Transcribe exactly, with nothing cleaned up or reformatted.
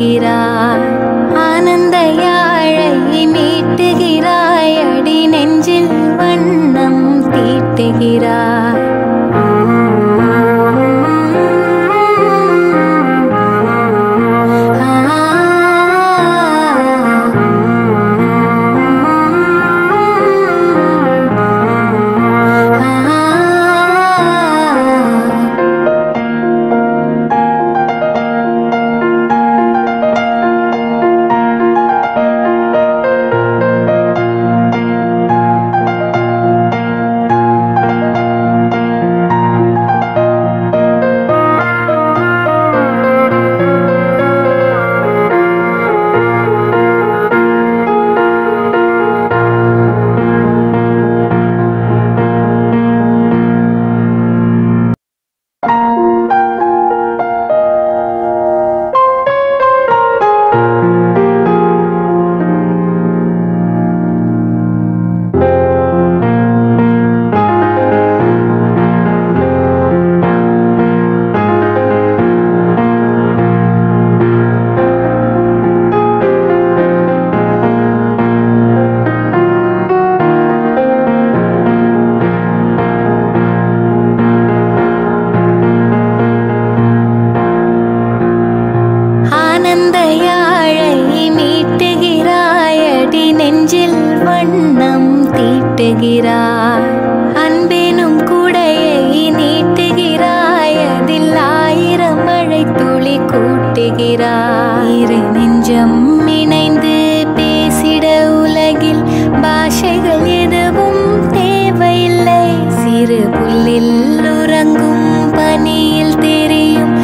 गिराय आनंद याळै meet गिराय अडी नेंजिल वन्नम तीट गिराय तेरी